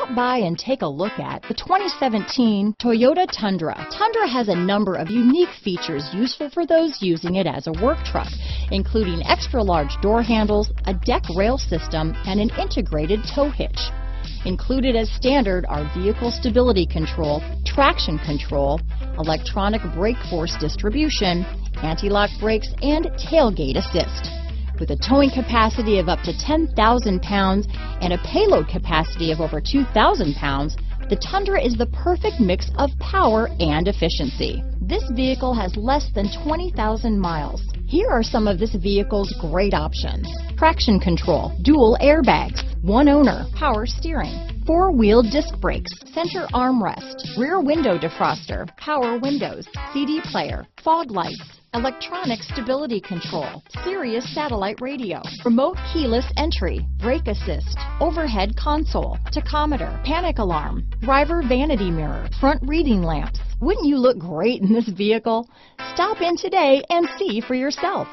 Stop by and take a look at the 2017 Toyota Tundra. Tundra has a number of unique features useful for those using it as a work truck, including extra-large door handles, a deck rail system, and an integrated tow hitch. Included as standard are vehicle stability control, traction control, electronic brake force distribution, anti-lock brakes, and tailgate assist. With a towing capacity of up to 10,000 pounds and a payload capacity of over 2,000 pounds, the Tundra is the perfect mix of power and efficiency. This vehicle has less than 20,000 miles. Here are some of this vehicle's great options: traction control, dual airbags, one owner, power steering, four-wheel disc brakes, center armrest, rear window defroster, power windows, CD player, fog lights, electronic stability control, Sirius satellite radio, remote keyless entry, brake assist, overhead console, tachometer, panic alarm, driver vanity mirror, front reading lamps. Wouldn't you look great in this vehicle? Stop in today and see for yourself.